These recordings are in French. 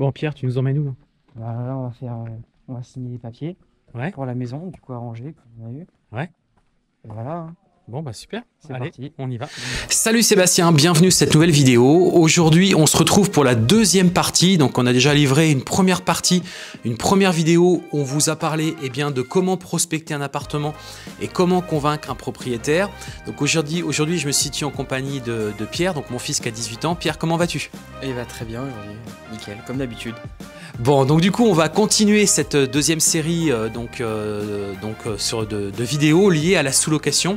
Bon, Pierre, tu nous emmènes où? Bah, là, on va signer les papiers pour la maison, du coup, arrangé, qu'on a eu. Ouais. Et voilà. Hein. Bon bah super, allez, parti. On y va. Salut Sébastien, bienvenue à cette nouvelle vidéo. Aujourd'hui, on se retrouve pour la deuxième partie. Donc on a déjà livré une première partie, une première vidéo où on vous a parlé de comment prospecter un appartement et comment convaincre un propriétaire. Donc aujourd'hui, je me situe en compagnie de Pierre, donc mon fils qui a 18 ans. Pierre, comment vas-tu? Il va très bien aujourd'hui, nickel, comme d'habitude. Bon, donc du coup, on va continuer cette deuxième série de vidéos liées à la sous-location.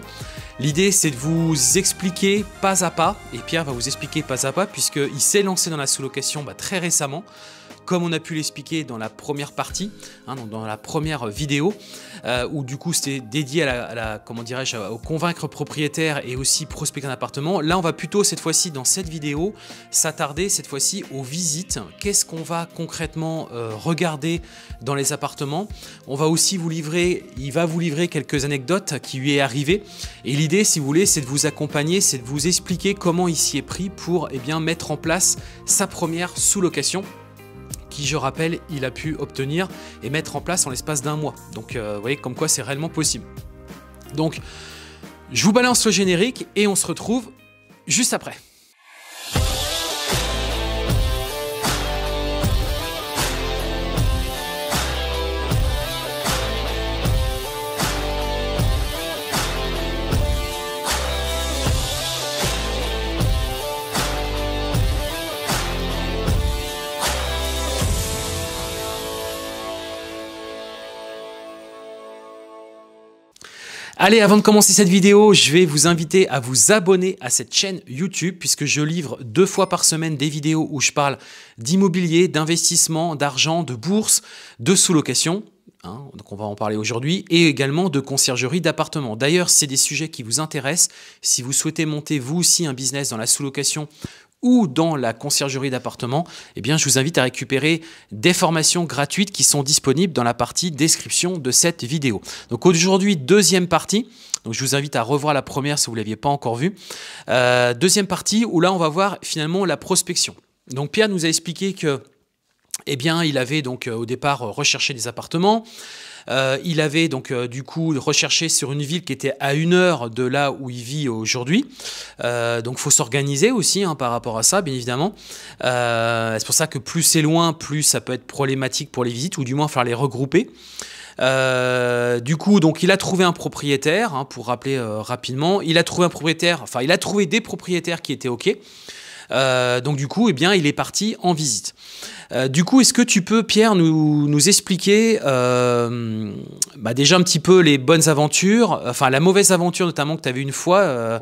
L'idée, c'est de vous expliquer pas à pas, et Pierre va vous expliquer pas à pas, puisqu'il s'est lancé dans la sous-location très récemment, comme on a pu l'expliquer dans la première partie, hein, dans la première vidéo, où du coup, c'était dédié au convaincre propriétaire et aussi prospecter un appartement. Là, on va plutôt, cette fois-ci, dans cette vidéo, s'attarder cette fois-ci aux visites. Qu'est-ce qu'on va concrètement regarder dans les appartements? On va aussi vous livrer, il va vous livrer quelques anecdotes qui lui est arrivée. Et l'idée, si vous voulez, c'est de vous accompagner, c'est de vous expliquer comment il s'y est pris pour mettre en place sa première sous-location, qui, je rappelle, il a pu obtenir et mettre en place en l'espace d'un mois. Donc, vous voyez comme quoi c'est réellement possible. Donc, je vous balance le générique et on se retrouve juste après. Allez, avant de commencer cette vidéo, je vais vous inviter à vous abonner à cette chaîne YouTube puisque je livre 2 fois par semaine des vidéos où je parle d'immobilier, d'investissement, d'argent, de bourse, de sous-location. Hein, donc on va en parler aujourd'hui, et également de conciergerie d'appartements. D'ailleurs, c'est des sujets qui vous intéressent. Si vous souhaitez monter vous aussi un business dans la sous-location ou dans la conciergerie d'appartements, eh bien, je vous invite à récupérer des formations gratuites qui sont disponibles dans la partie description de cette vidéo. Donc aujourd'hui, deuxième partie. Donc je vous invite à revoir la première si vous ne l'aviez pas encore vue. Deuxième partie où là, on va voir finalement la prospection. Donc Pierre nous a expliqué que, il avait donc au départ recherché des appartements. Il avait donc du coup recherché sur une ville qui était à 1 heure de là où il vit aujourd'hui. Donc faut s'organiser aussi par rapport à ça, bien évidemment. C'est pour ça que plus c'est loin, plus ça peut être problématique pour les visites, ou du moins falloir les regrouper. Du coup, donc il a trouvé un propriétaire, pour rappeler rapidement. Il a trouvé un propriétaire, enfin il a trouvé des propriétaires qui étaient OK. Donc du coup, il est parti en visite. Du coup, est-ce que tu peux, Pierre, nous expliquer déjà un petit peu les bonnes aventures, enfin la mauvaise aventure notamment que tu avais une fois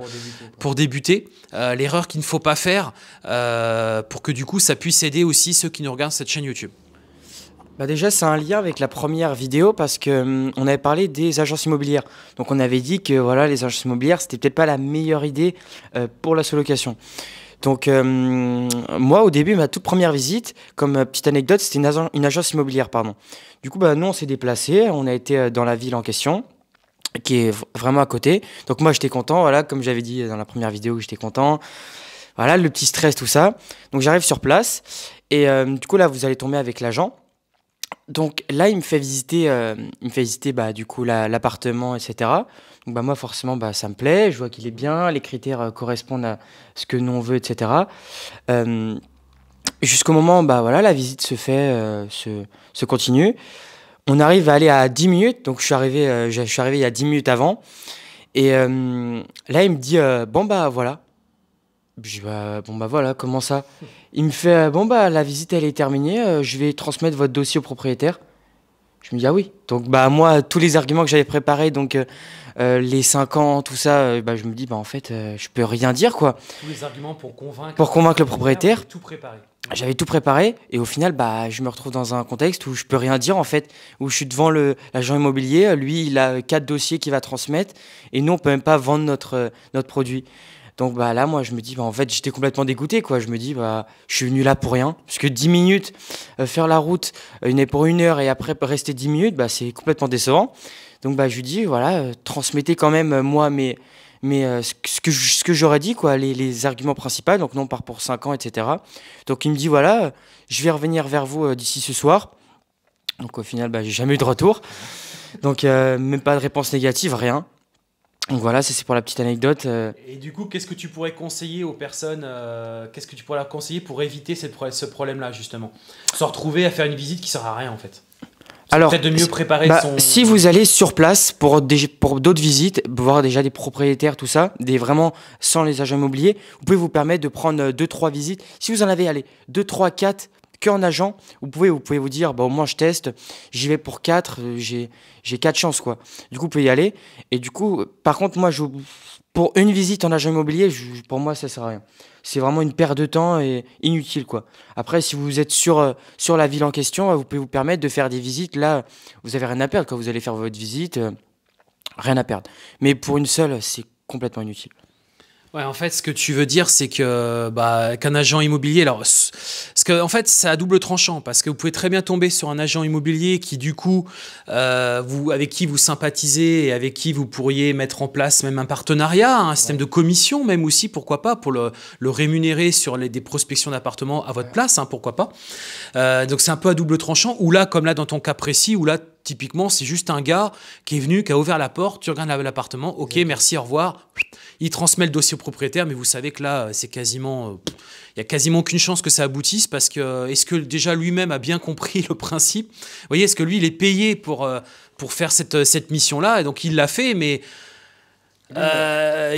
pour débuter, l'erreur qu'il ne faut pas faire pour que du coup ça puisse aider aussi ceux qui nous regardent cette chaîne YouTube? Bah déjà, c'est un lien avec la première vidéo parce que on avait parlé des agences immobilières. Donc on avait dit que voilà, les agences immobilières, c'était peut-être pas la meilleure idée pour la sous-location. Donc moi au début, ma toute première visite, comme petite anecdote, c'était une agence immobilière, pardon. Du coup nous on s'est déplacés, on a été dans la ville en question, qui est vraiment à côté. Donc moi j'étais content, voilà, comme j'avais dit dans la première vidéo, j'étais content. Voilà, le petit stress, tout ça. Donc j'arrive sur place et du coup là vous allez tomber avec l'agent. Donc là il me fait visiter du coup l'appartement, etc. Donc moi forcément ça me plaît, je vois qu'il est bien, les critères correspondent à ce que nous on veut, etc. Jusqu'au moment voilà, la visite se fait, se continue. On arrive à aller à 10 minutes, donc je suis arrivé il y a 10 minutes avant. Et là il me dit bon voilà. Je dis bon voilà, comment ça? Il me fait bon la visite elle est terminée, je vais transmettre votre dossier au propriétaire. Je me dis ah oui, donc moi tous les arguments que j'avais préparés, donc les 5 ans, tout ça, je me dis en fait je peux rien dire quoi. Tous les arguments pour convaincre le propriétaire, j'avais tout préparé et au final je me retrouve dans un contexte où je peux rien dire en fait, où je suis devant l'agent immobilier, lui il a 4 dossiers qu'il va transmettre et nous on peut même pas vendre notre produit. Donc là, moi, je me dis, en fait, j'étais complètement dégoûté, quoi. Je me dis, je suis venu là pour rien. Parce que 10 minutes, faire la route pour 1 heure et après rester 10 minutes, c'est complètement décevant. Donc je lui dis, voilà, transmettez quand même, moi, mes, Mais ce que j'aurais dit, quoi, les arguments principaux, donc non, on part pour 5 ans, etc. Donc il me dit, voilà, je vais revenir vers vous d'ici ce soir. Donc au final, bah, j'ai jamais eu de retour. Donc même pas de réponse négative, rien. Donc voilà, c'est pour la petite anecdote. Et du coup, qu'est-ce que tu pourrais conseiller aux personnes, qu'est-ce que tu pourrais leur conseiller pour éviter ce problème-là, justement? Se retrouver à faire une visite qui sert à rien, en fait. Alors, peut-être de mieux préparer son... Si vous allez sur place pour d'autres visites, voir déjà des propriétaires, tout ça, vraiment sans les agents immobiliers, vous pouvez vous permettre de prendre 2-3 visites. Si vous en avez, allez, 2, 3, 4 qu'en agent, vous pouvez vous dire, bah, au moins je teste, j'y vais pour 4, j'ai 4 chances, quoi. Du coup, vous pouvez y aller. Et du coup, par contre, moi, pour une visite en agent immobilier, pour moi, ça sert à rien. C'est vraiment une perte de temps et inutile, quoi. Après, si vous êtes sur la ville en question, vous pouvez vous permettre de faire des visites. Là, vous n'avez rien à perdre. Quand vous allez faire votre visite, rien à perdre. Mais pour une seule, c'est complètement inutile. Ouais, en fait, ce que tu veux dire, c'est que qu'un agent immobilier, alors, parce que en fait, c'est à double tranchant, parce que vous pouvez très bien tomber sur un agent immobilier qui, du coup, avec qui vous sympathisez et avec qui vous pourriez mettre en place même un partenariat, un système de commission, même aussi, pourquoi pas, pour le rémunérer sur des prospections d'appartements à votre place, hein, pourquoi pas. Donc c'est un peu à double tranchant, ou là, comme là dans ton cas précis, où là typiquement, c'est juste un gars qui est venu, qui a ouvert la porte, tu regardes l'appartement, ok, merci, au revoir. Il transmet le dossier au propriétaire, mais vous savez que là, c'est quasiment, il n'y a quasiment aucune chance que ça aboutisse, parce que est-ce que déjà lui-même a bien compris le principe? Vous voyez, est-ce que lui, il est payé pour faire cette mission-là? Et donc, il l'a fait, mais il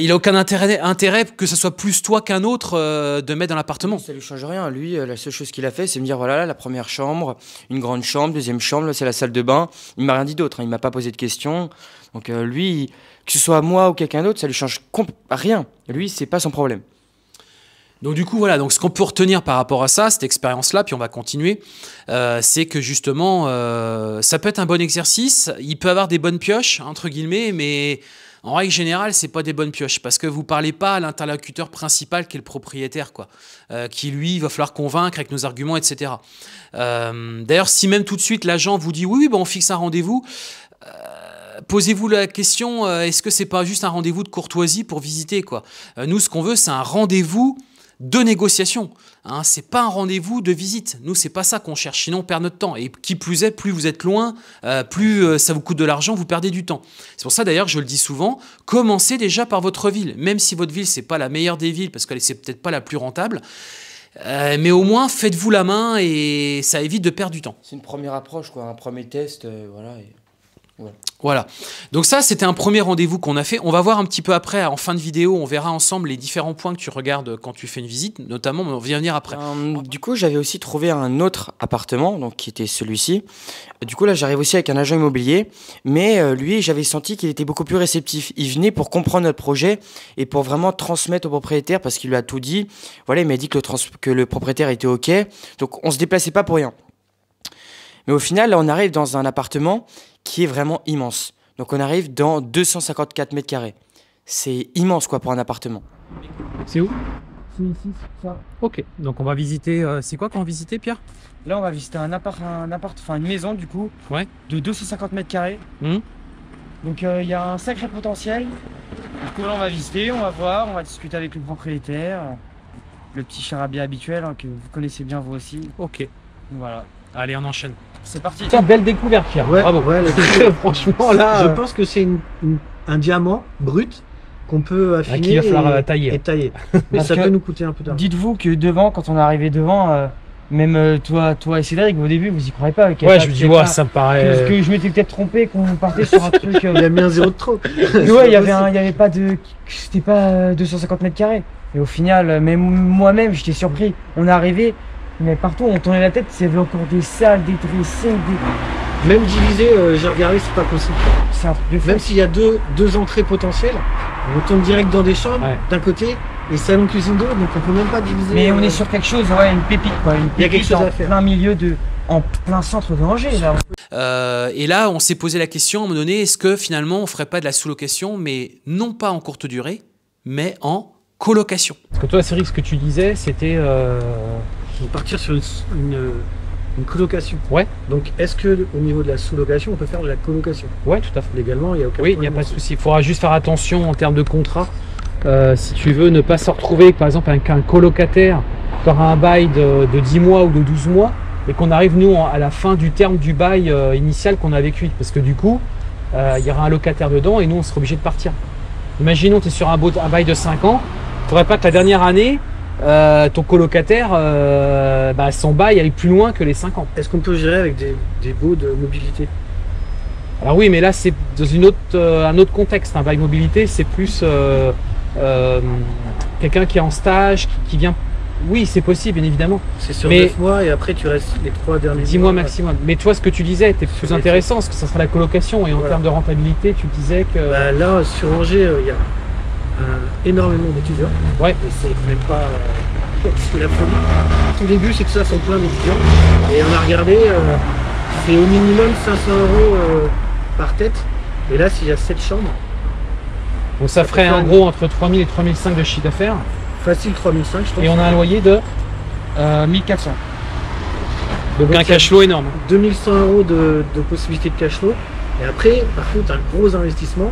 n'a aucun intérêt que ce soit plus toi qu'un autre de mettre dans l'appartement. Ça ne lui change rien. Lui, la seule chose qu'il a fait, c'est me dire, voilà, la première chambre, une grande chambre, deuxième chambre, c'est la salle de bain. Il ne m'a rien dit d'autre, hein. Il ne m'a pas posé de questions. Donc lui, que ce soit moi ou quelqu'un d'autre, ça ne lui change rien. Lui, ce n'est pas son problème. Donc du coup, voilà, donc ce qu'on peut retenir par rapport à ça, cette expérience-là, puis on va continuer, c'est que justement, ça peut être un bon exercice. Il peut avoir des bonnes pioches, entre guillemets, mais... en règle générale, ce n'est pas des bonnes pioches parce que vous ne parlez pas à l'interlocuteur principal qui est le propriétaire, quoi, qui lui, il va falloir convaincre avec nos arguments, etc. D'ailleurs, si même tout de suite l'agent vous dit « oui, bah, on fixe un rendez-vous », posez-vous la question « est-ce que ce n'est pas juste un rendez-vous de courtoisie pour visiter quoi ?» Nous, ce qu'on veut, c'est un rendez-vous de négociation, hein, c'est pas un rendez-vous de visite. Nous, c'est pas ça qu'on cherche, sinon on perd notre temps. Et qui plus est, plus vous êtes loin, plus ça vous coûte de l'argent, vous perdez du temps. C'est pour ça d'ailleurs que je le dis souvent, commencez déjà par votre ville, même si votre ville, c'est pas la meilleure des villes, parce que c'est peut-être pas la plus rentable, mais au moins, faites-vous la main et ça évite de perdre du temps. C'est une première approche, quoi, un premier test, voilà... Voilà, donc ça c'était un premier rendez-vous qu'on a fait. On va voir un petit peu après, en fin de vidéo, on verra ensemble les différents points que tu regardes quand tu fais une visite, notamment, on va y venir après. Du coup j'avais aussi trouvé un autre appartement, donc qui était celui-ci. Du coup là j'arrive aussi avec un agent immobilier, mais lui j'avais senti qu'il était beaucoup plus réceptif. Il venait pour comprendre notre projet et pour vraiment transmettre au propriétaire parce qu'il lui a tout dit. Voilà, il m'a dit que le propriétaire était ok, donc on se déplaçait pas pour rien. Mais au final là on arrive dans un appartement qui est vraiment immense. Donc on arrive dans 254 mètres carrés. C'est immense quoi pour un appartement. C'est où? C'est ici, ça. Ok, donc on va visiter... c'est quoi qu'on va visiter, Pierre? Là on va visiter une maison du coup, ouais. De 250 mètres carrés. Mmh. Donc il y a un sacré potentiel. Du coup là on va visiter, on va voir, on va discuter avec le propriétaire. Le petit charabia habituel hein, que vous connaissez bien vous aussi. Ok. Voilà. Allez, on enchaîne. C'est parti. Tiens, belle découverte, Pierre. Ouais, bravo. Ouais, franchement, là... Je pense que c'est un diamant brut qu'on peut affiner qu'il va falloir tailler. Mais ça peut nous coûter un peu d'argent. Dites-vous que devant, quand on est arrivé devant, même toi et Cédric, au début, vous y croyez pas. Ouais, je me dis, ouais, ça me paraît... Parce que je m'étais peut-être trompé qu'on partait sur un truc... Il y a mis un zéro de trop. Ouais, il n'y avait pas de... C'était pas 250 mètres carrés. Et au final, même moi-même, j'étais surpris. On est arrivé... Mais partout, on tournait la tête, c'est encore des salles, des dressings, des... Même divisé, j'ai regardé, c'est pas possible. C'est un truc de fou. Même s'il y a deux entrées potentielles, on tombe direct dans des chambres, ouais. D'un côté, et salon cuisine de l'autre, donc on peut même pas diviser. Mais on est sur quelque chose, ouais, une pépite, quoi. Une pépite, il y a quelque chose à faire. Plein milieu de... en plein centre de Angers, là. Et là, on s'est posé la question, à un moment donné, est-ce que finalement, on ferait pas de la sous-location, mais non pas en courte durée, mais en colocation? Parce que toi, Cédric, ce que tu disais, c'était... Partir sur une Une colocation. Ouais. Donc, est-ce que au niveau de la sous-location, on peut faire de la colocation? Ouais, tout à fait. Légalement, il n'y a aucun problème. Oui, il n'y a pas de souci. Il faudra juste faire attention en termes de contrat. Si tu veux ne pas se retrouver, par exemple, avec un colocataire qui aura un bail de 10 mois ou de 12 mois et qu'on arrive, nous, à la fin du terme du bail initial qu'on a vécu. Parce que du coup, il y aura un locataire dedans et nous, on sera obligé de partir. Imaginons que tu es sur un bail de 5 ans. Il ne faudrait pas que la dernière année, ton colocataire, son bail aille plus loin que les 5 ans. Est-ce qu'on peut gérer avec des baux de mobilité? Alors oui, mais là, c'est dans une autre, un autre contexte. Un bail mobilité, c'est plus quelqu'un qui est en stage, qui vient… Oui, c'est possible, bien évidemment. C'est sur 9 mois et après, tu restes les 3 derniers mois. 10 mois maximum. Mais toi, ce que tu disais était plus intéressant, parce que ça sera la colocation. Et en termes de rentabilité, tu disais que… Bah là, sur Angers, il y a… énormément d'étudiants. Ouais. C'est même pas la folie. Au début, c'est que ça, sont plein d'étudiants. Et on a regardé, c'est au minimum 500 € par tête. Et là, s'il y a 7 chambres. Donc ça ferait en gros entre 3000 et 3005 de chiffre d'affaires. Facile 3005, je pense. Et on a un loyer de 1400. Donc un cash flow énorme. 2100 € de possibilité de cash flow. Et après, par contre, un gros investissement.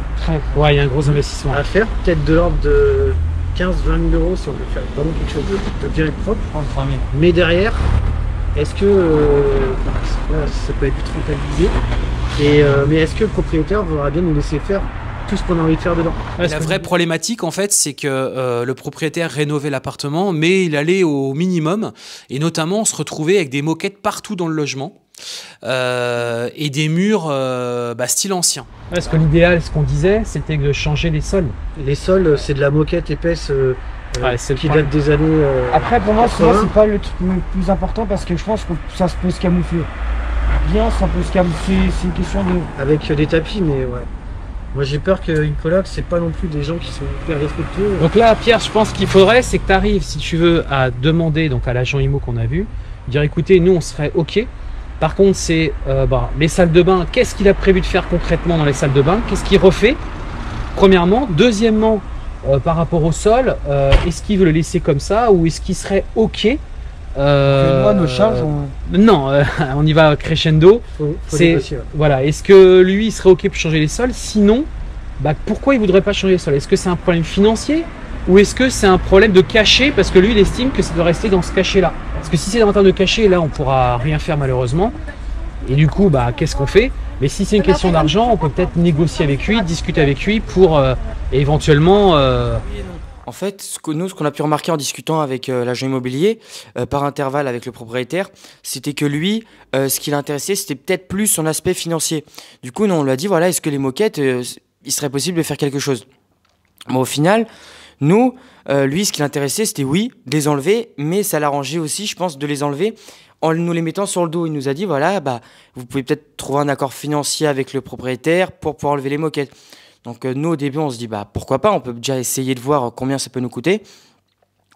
Ouais, il y a un gros investissement à faire, peut-être de l'ordre de 15 000 à 20 000 € si on veut faire vraiment quelque chose de bien et propre. 30 000. Mais derrière, est-ce que ça peut être rentabilisé et, mais est-ce que le propriétaire voudra bien nous laisser faire tout ce qu'on a envie de faire dedans? La vraie problématique, en fait, c'est que le propriétaire rénovait l'appartement, mais il allait au minimum. Et notamment, on se retrouvait avec des moquettes partout dans le logement. Et des murs style ancien. Parce que l'idéal, ce qu'on disait, c'était de changer les sols. Les sols, c'est de la moquette épaisse qui date des années. Après, pour moi, souvent, c'est pas le truc le plus important parce que je pense que ça peut se camoufler. Bien, ça peut se camoufler, c'est une question de. Avec des tapis, mais ouais. Moi, j'ai peur qu'une coloc, c'est pas non plus des gens qui sont hyper respectueux. Donc là, Pierre, je pense qu'il faudrait, c'est que tu arrives, si tu veux, à demander donc à l'agent IMO qu'on a vu, dire écoutez, nous, on serait OK. Par contre, c'est les salles de bain, qu'est-ce qu'il a prévu de faire concrètement dans les salles de bain? Qu'est-ce qu'il refait? Premièrement. Deuxièmement, par rapport au sol, est-ce qu'il veut le laisser comme ça ou est-ce qu'il serait OK? Moi, nos charges, non, on y va crescendo. Faut négocier, ouais. Voilà. Est-ce que lui, il serait OK pour changer les sols? Sinon, pourquoi il ne voudrait pas changer les sols? Est-ce que c'est un problème financier ou est-ce que c'est un problème de cachet parce que lui, il estime que ça doit rester dans ce cachet-là? Parce que si c'est davantage de cachet, là, on ne pourra rien faire malheureusement. Et du coup, qu'est-ce qu'on fait? Mais si c'est une question d'argent, on peut peut-être négocier avec lui, discuter avec lui pour éventuellement… En fait, ce qu'on a pu remarquer en discutant avec l'agent immobilier, par intervalle avec le propriétaire, c'était que lui, ce qui l'intéressait, c'était peut-être plus son aspect financier. Du coup, nous, on lui a dit, voilà, est-ce que les moquettes, il serait possible de faire quelque chose? Bon, au final… Nous, lui, ce qui l'intéressait, c'était oui, de les enlever, mais ça l'arrangeait aussi, je pense, de les enlever en nous les mettant sur le dos. Il nous a dit, voilà, vous pouvez peut-être trouver un accord financier avec le propriétaire pour pouvoir enlever les moquettes. Donc, nous, au début, on se dit, pourquoi pas, on peut déjà essayer de voir combien ça peut nous coûter.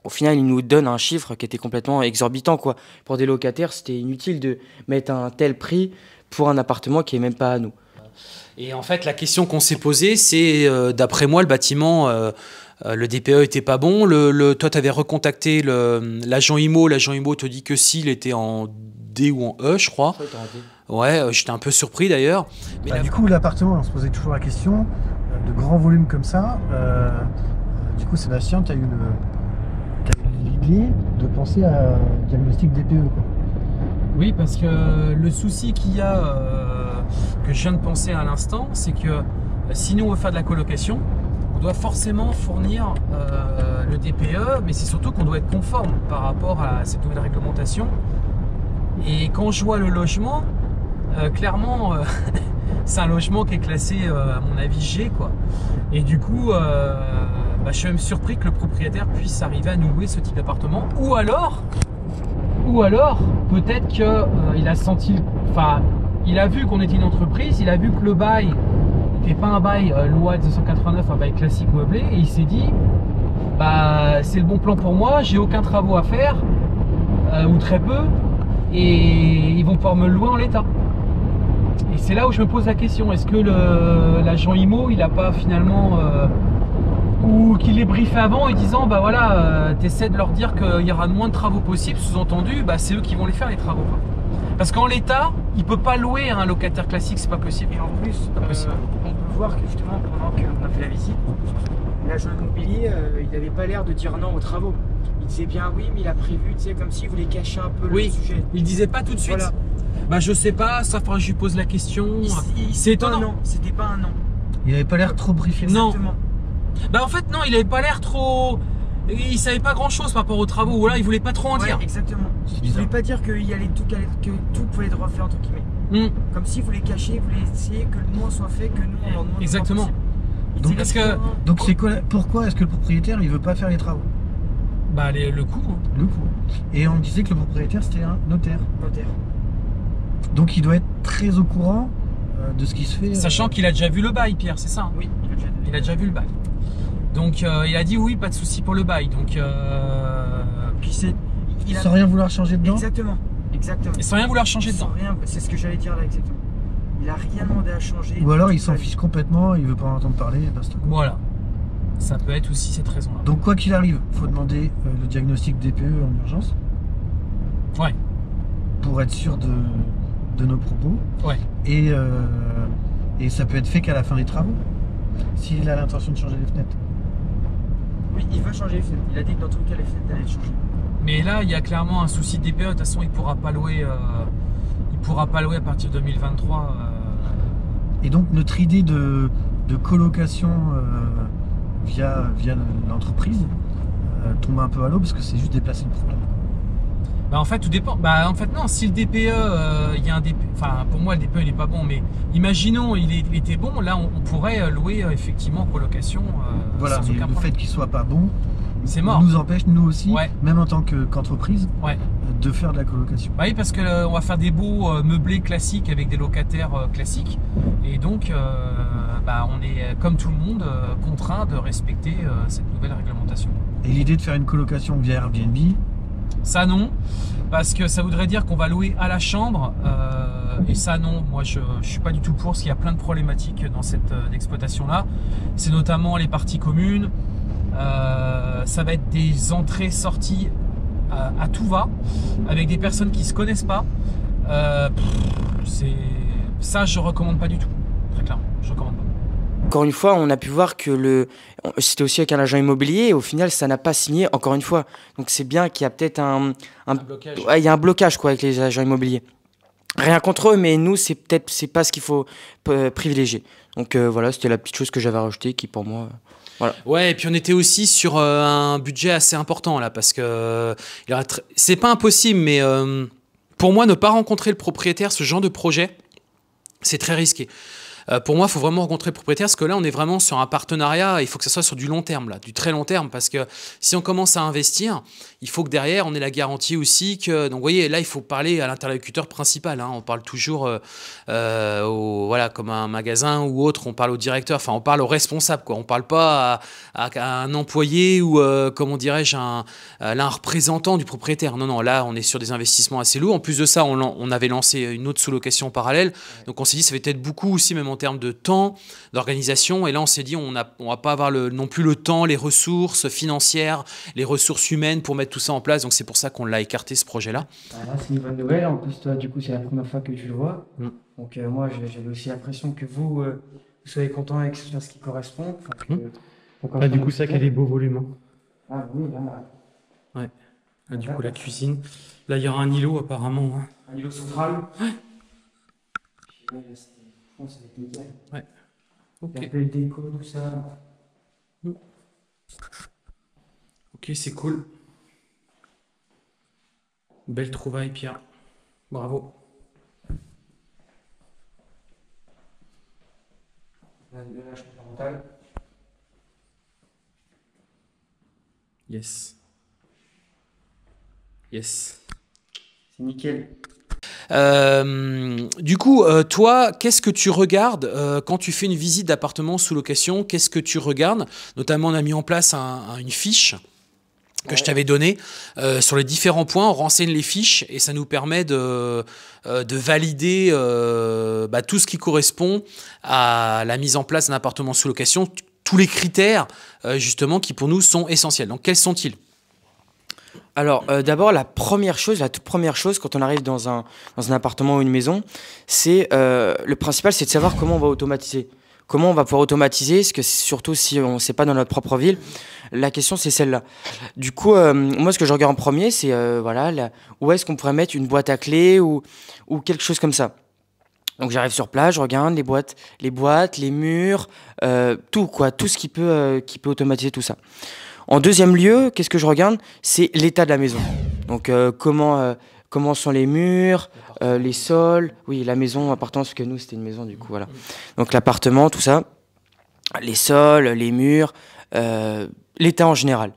Au final, il nous donne un chiffre qui était complètement exorbitant, quoi. Pour des locataires, c'était inutile de mettre un tel prix pour un appartement qui n'est même pas à nous. Et en fait, la question qu'on s'est posée, c'est, d'après moi, le bâtiment… le DPE était pas bon, toi tu avais recontacté l'agent IMO, l'agent IMO te dit que s'il était en D ou en E je crois. Ouais, j'étais un peu surpris d'ailleurs. Du coup l'appartement, on se posait toujours la question, de grands volumes comme ça, du coup Sébastien, tu as eu l'idée de penser à un diagnostic DPE quoi. Oui, parce que le souci qu'il y a, que je viens de penser à l'instant, c'est que si nous on veut faire de la colocation, on doit forcément fournir le DPE, mais c'est surtout qu'on doit être conforme par rapport à cette nouvelle réglementation. Et quand je vois le logement, clairement, c'est un logement qui est classé, à mon avis, G, quoi. Et du coup, je suis même surpris que le propriétaire puisse arriver à nous louer ce type d'appartement. Ou alors, peut-être qu'il a senti, il a vu qu'on était une entreprise, il a vu que le bail… et pas un bail loi 289, un bail classique meublé, et il s'est dit c'est le bon plan pour moi, j'ai aucun travaux à faire ou très peu et ils vont pouvoir me le louer en l'état. Et c'est là où je me pose la question, est-ce que l'agent IMO il n'a pas finalement ou qu'il les briefait avant en disant t'essaies de leur dire qu'il y aura le moins de travaux possible, sous-entendu c'est eux qui vont les faire les travaux. Parce qu'en l'état, il peut pas louer à un locataire classique, c'est pas possible. Et en plus, on peut voir que justement, pendant qu'on a fait la visite, l'agent immobilier, il n'avait pas l'air de dire non aux travaux. Il disait bien oui, mais il a prévu, tu sais, comme s'il voulait cacher un peu le sujet. Il disait pas tout de suite. Voilà. Bah je sais pas, ça faudra que je lui pose la question. C'est étonnant. C'était pas un non. Il avait pas l'air trop briefé. Non. Bah en fait non, il avait pas l'air trop. Il savait pas grand chose par rapport aux travaux. Ou là, il voulait pas trop en dire. Exactement. Il voulait pas dire qu'il allait tout, que tout pouvait être refait entre guillemets. Comme s'il voulait cacher, il voulait essayer que le moins soit fait, que nous on en demande. Exactement. Donc c'est pourquoi est-ce que le propriétaire il veut pas faire les travaux? Bah le coût. Le coût. Et on disait que le propriétaire c'était un notaire. Donc il doit être très au courant de ce qui se fait. Sachant qu'il a déjà vu le bail, Pierre, c'est ça hein? Oui, il a déjà vu le bail. Donc il a dit oui, pas de souci pour le bail. Donc puis il sans rien vouloir changer dedans. Exactement, exactement. Et sans rien vouloir changer dedans. C'est ce que j'allais dire là exactement. Il a rien demandé à changer. Ou alors il s'en fiche complètement, il veut pas en entendre parler. Voilà. Ça peut être aussi cette raison-là. Donc quoi qu'il arrive, faut demander le diagnostic DPE en urgence. Ouais. Pour être sûr de nos propos. Ouais. Et ça peut être fait qu'à la fin des travaux. S'il a l'intention de changer les fenêtres. Oui, il veut changer les fenêtres. Il a dit que dans tout cas les fenêtres allaient changer. Mais là, il y a clairement un souci de DPE. De toute façon, il pourra pas louer. Il pourra pas louer à partir de 2023. Et donc notre idée de colocation. Via l'entreprise tombe un peu à l'eau parce que c'est juste déplacer le problème. Bah en fait tout dépend. Bah en fait non, si le DPE il y a un DPE, enfin pour moi le DPE il est pas bon, mais imaginons il était bon, là on pourrait louer effectivement colocation. Voilà, mais le fait qu'il soit pas bon, c'est mort. Nous empêche nous aussi, même en tant qu'entreprise, de faire de la colocation. Bah oui, parce que on va faire des baux meublés classiques avec des locataires classiques, et donc. Bah, on est comme tout le monde contraint de respecter cette nouvelle réglementation. Et l'idée de faire une colocation via Airbnb? Ça non, parce que ça voudrait dire qu'on va louer à la chambre et ça non, moi je suis pas du tout pour, parce qu'il y a plein de problématiques dans cette exploitation là. C'est notamment les parties communes, ça va être des entrées-sorties à tout va, avec des personnes qui se connaissent pas. Ça je recommande pas du tout, très clairement, je recommande pas. Encore une fois, on a pu voir que c'était aussi avec un agent immobilier et au final, ça n'a pas signé, encore une fois. Donc, c'est bien qu'il y a peut-être un blocage. Ouais, il y a un blocage quoi, avec les agents immobiliers. Rien contre eux, mais nous, c'est peut-être pas ce qu'il faut privilégier. Donc, voilà, c'était la petite chose que j'avais rajoutée qui, pour moi... Voilà. Ouais, et puis on était aussi sur un budget assez important, là, parce que c'est pas impossible, mais pour moi, ne pas rencontrer le propriétaire, ce genre de projet, c'est très risqué. Pour moi, il faut vraiment rencontrer le propriétaire parce que là, on est vraiment sur un partenariat. Il faut que ça soit sur du long terme, là, du très long terme, parce que si on commence à investir, il faut que derrière, on ait la garantie aussi que. Donc, vous voyez, là, il faut parler à l'interlocuteur principal. Hein. On parle toujours, voilà, comme un magasin ou autre, on parle au directeur. Enfin, on parle au responsable, quoi. On parle pas à un employé ou, comment dirais-je, un représentant du propriétaire. Non, non. Là, on est sur des investissements assez lourds. En plus de ça, on avait lancé une autre sous-location parallèle. Donc, on s'est dit, ça va peut-être beaucoup aussi, même en termes de temps, d'organisation. Et là, on s'est dit, on va pas avoir non plus le temps, les ressources financières, les ressources humaines pour mettre tout ça en place. Donc, c'est pour ça qu'on l'a écarté, ce projet-là. Là, c'est une bonne nouvelle. En plus, toi, du coup, c'est la première fois que tu le vois. Donc, moi, j'avais aussi l'impression que vous soyez content avec ce qui correspond. Là, du coup, ça, quel est beau volume. Ah oui, là. Ouais. Là, du coup, la cuisine. Là, il y aura un îlot, apparemment. Hein. Un îlot central. Ouais. Ouais. Okay. Le déco, tout ça. Ok, c'est cool. Belle trouvaille, Pierre. Bravo. La chambre parentale. Yes. Yes. C'est nickel. Du coup, toi, qu'est-ce que tu regardes quand tu fais une visite d'appartement sous location? Qu'est-ce que tu regardes? Notamment, on a mis en place une fiche que je t'avais donnée sur les différents points. On renseigne les fiches et ça nous permet de valider tout ce qui correspond à la mise en place d'un appartement sous location, tous les critères justement qui pour nous sont essentiels. Donc, quels sont-ils? Alors, d'abord, la toute première chose, quand on arrive dans un appartement ou une maison, c'est le principal, c'est de savoir comment on va automatiser. Comment on va pouvoir automatiser, parce que surtout si on ne sait pas dans notre propre ville, la question c'est celle-là. Du coup, moi ce que je regarde en premier, c'est voilà, où est-ce qu'on pourrait mettre une boîte à clé ou quelque chose comme ça. Donc j'arrive sur place, je regarde les boîtes, les murs, tout quoi, tout ce qui peut automatiser tout ça. En deuxième lieu, qu'est-ce que je regarde? C'est l'état de la maison. Donc comment sont les murs, les sols, oui, la maison, appartement, parce que nous, c'était une maison, du coup, voilà. Donc l'appartement, tout ça, les sols, les murs, l'état en général.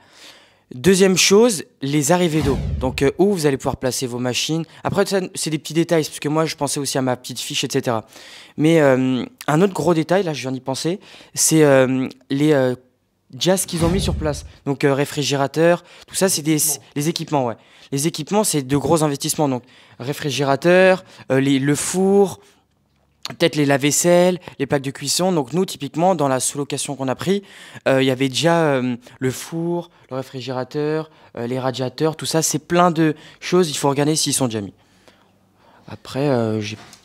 Deuxième chose, les arrivées d'eau. Donc où vous allez pouvoir placer vos machines. Après, ça, c'est des petits détails, parce que moi, je pensais aussi à ma petite fiche, etc. Mais un autre gros détail, là, je viens d'y penser, c'est déjà ce qu'ils ont mis sur place, donc réfrigérateur, tout ça c'est les équipements, ouais. Les équipements c'est de gros investissements, donc réfrigérateur, le four, peut-être les lave-vaisselle, les plaques de cuisson. Donc nous typiquement dans la sous-location qu'on a pris, il y avait déjà le four, le réfrigérateur, les radiateurs, tout ça c'est plein de choses, il faut regarder s'ils sont déjà mis. Après,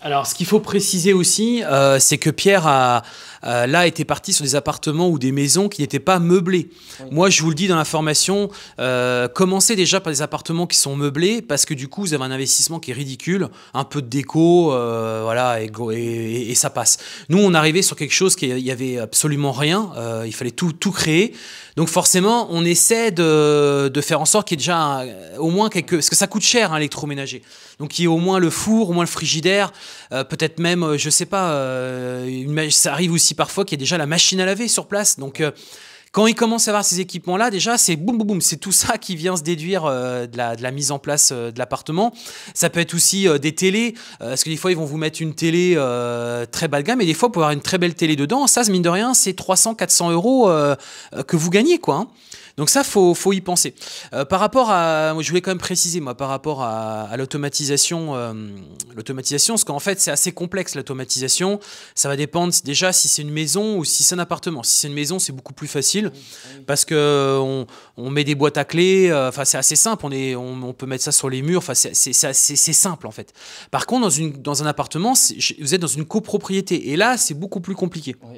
alors, ce qu'il faut préciser aussi, c'est que Pierre là, était parti sur des appartements ou des maisons qui n'étaient pas meublés. Oui. Moi, je vous le dis dans la formation, commencez déjà par des appartements qui sont meublés parce que du coup, vous avez un investissement qui est ridicule, un peu de déco, voilà, et ça passe. Nous, on arrivait sur quelque chose qui n'y avait absolument rien, il fallait tout créer. Donc forcément, on essaie de faire en sorte qu'il y ait déjà au moins quelques... Parce que ça coûte cher, un électroménager. Donc il y ait au moins le four, au moins le frigidaire, peut-être même, je sais pas, ça arrive aussi parfois qu'il y ait déjà la machine à laver sur place. Donc quand il commence à avoir ces équipements-là, déjà, c'est boum, boum, boum. C'est tout ça qui vient se déduire de la mise en place de l'appartement. Ça peut être aussi des télés, parce que des fois, ils vont vous mettre une télé très bas de gamme, et des fois, vous pouvez avoir une très belle télé dedans. Ça, mine de rien, c'est 300-400 € que vous gagnez, quoi, hein. Donc ça, faut y penser. Par rapport à... Je voulais quand même préciser, moi, par rapport à l'automatisation, parce qu'en fait, c'est assez complexe, l'automatisation. Ça va dépendre déjà si c'est une maison ou si c'est un appartement. Si c'est une maison, c'est beaucoup plus facile parce qu'on met des boîtes à clés. Enfin, c'est assez simple. On peut mettre ça sur les murs. Enfin, c'est simple, en fait. Par contre, dans un appartement, vous êtes dans une copropriété. Et là, c'est beaucoup plus compliqué. Oui,